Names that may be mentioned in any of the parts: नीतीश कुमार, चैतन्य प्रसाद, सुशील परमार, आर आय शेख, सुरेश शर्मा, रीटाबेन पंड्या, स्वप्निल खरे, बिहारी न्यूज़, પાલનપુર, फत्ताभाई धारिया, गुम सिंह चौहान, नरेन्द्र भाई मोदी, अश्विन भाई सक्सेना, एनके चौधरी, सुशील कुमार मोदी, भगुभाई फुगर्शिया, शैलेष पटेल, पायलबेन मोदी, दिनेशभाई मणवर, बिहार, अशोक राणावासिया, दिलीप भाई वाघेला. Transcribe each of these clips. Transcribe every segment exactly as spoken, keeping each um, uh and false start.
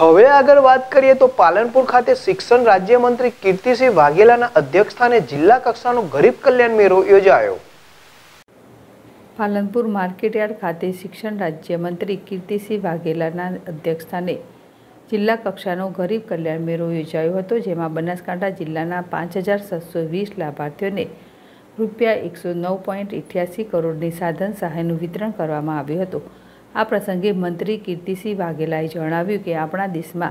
હવે આગળ વાત કરીએ તો પાલનપુર ખાતે શિક્ષણ રાજ્ય મંત્રી कीर्ति सिंह वाघेलाના અધ્યક્ષસ્થાને જિલ્લા કક્ષાનો ગરીબ કલ્યાણ મેળો યોજાયો। પાલનપુર માર્કેટયાર્ડ ખાતે શિક્ષણ રાજ્ય મંત્રી कीर्ति सिंह वाघेलाના અધ્યક્ષસ્થાને જિલ્લા કક્ષાનો ગરીબ કલ્યાણ મેળો યોજાયો હતો, જેમાં બનાસકાંઠા જિલ્લાના પાંચ હજાર સાતસો વીસ લાભાર્થીઓને રૂપિયા એકસો નવ પોઈન્ટ અઠ્યાસી કરોડની સાધન સહાયનું વિતરણ કરવામાં આવ્યું હતું। आ प्रसंगे मंत्री कीर्ति सिंह वाघेलाए जणाव्युं के आपणा देशमां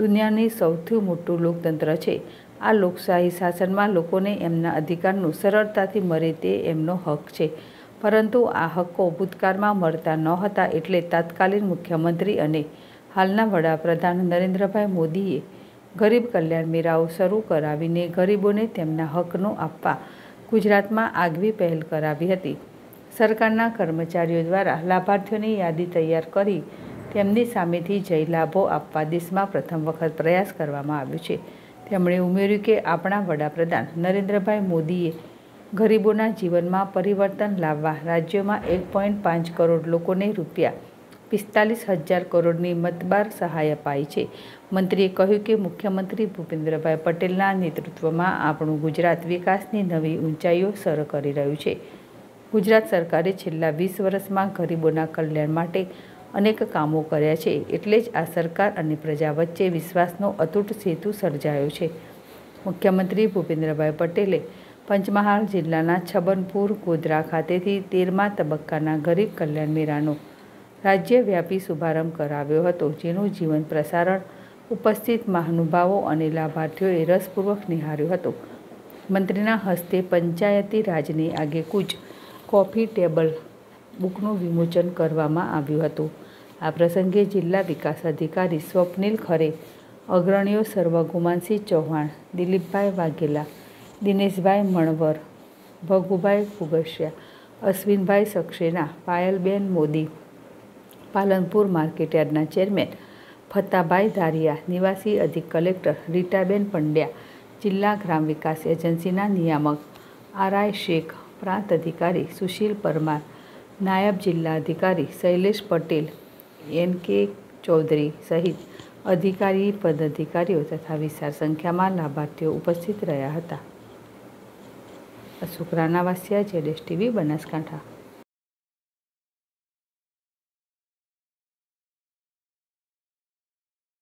दुनियानी सौथी मोटुं लोकतंत्र छे। आ लोकशाही शासनमां लोकोने एमना अधिकारनो सरळताथी मळे ते एमनो हक छे, परंतु आ हक्को भूतकाळमां मळता नहोता एटले तात्कालिन मुख्यमंत्री अने हालना वडाप्रधान नरेन्द्र भाई मोदीए गरीब कल्याण मेळाओ शरू करावीने गरीबोने तेमना हकनो आपवा गुजरातमां आगवी पहल करावी हती। सरकारना कर्मचारीओ द्वारा लाभार्थीओनी यादी तैयार करी तेमनी सामेथी जय लाभो आपवा देशमां प्रथम वखत प्रयास करवामां आव्यो छे। तेमणे उमेर्युं के आपणा वडाप्रधान नरेन्द्रभाई मोदीए गरीबोना जीवनमां परिवर्तन लाववा राज्यमां एक पॉइंट पांच करोड़ लोकोने रूपिया पिस्तालीस हज़ार करोड़नी मतबार सहाय अपाई छे। मंत्रीए कह्युं के मुख्यमंत्री भूपेन्द्र भाई पटेलना नेतृत्वमां आपणुं गुजरात विकासनी नवी ऊंचाईओ सर करी रह्युं छे। गुजरात सरकारे छेल्ला वीस वर्षमां गरीबोना कल्याण माटे अनेक कामों कर्या छे, एटले ज आ सरकार अने प्रजा वच्चे विश्वासनो अतूट सेतु सर्जायो छे। मुख्यमंत्री भूपेन्द्रभाई पटेले पंचमहाल जिल्लाना छबनपुर गोधरा खातेथी तेरमा तबक्काना गरीब कल्याण मेळानो राज्यव्यापी शुभारंभ कराव्यो हतो, जेनुं जीवन प्रसारण उपस्थित महानुभावो अने लाभार्थीओए रसपूर्वक निहार्यो हतो। मंत्रीना हस्ते पंचायती राजनी आगेकूच कॉफी टेबल बुकनु विमोचन करवामां आव्युं हतुं। आ प्रसंगे जिल्ला विकास अधिकारी स्वप्निल खरे, अग्रणीओ सर्व गुम सिंह चौहान, दिलीप भाई वाघेला, दिनेशभाई मणवर, भगुभाई फुगर्शिया, अश्विन भाई सक्सेना, पायलबेन मोदी, पालनपुर मार्केटयार्डना चेरमेन फत्ताभाई धारिया, निवासी अधिक कलेक्टर रीटाबेन पंड्या, जिल्ला ग्राम विकास एजेंसीना नियामक आर आय शेख, प्रांत अधिकारी सुशील परमार, नायब जिला अधिकारी शैलेष पटेल, एनके चौधरी सहित अधिकारी पदाधिकारीओ तथा विशाल संख्या में लाभार्थी उपस्थित रहा था। अशोक राणावासिया, Z S TV, Banaskantha.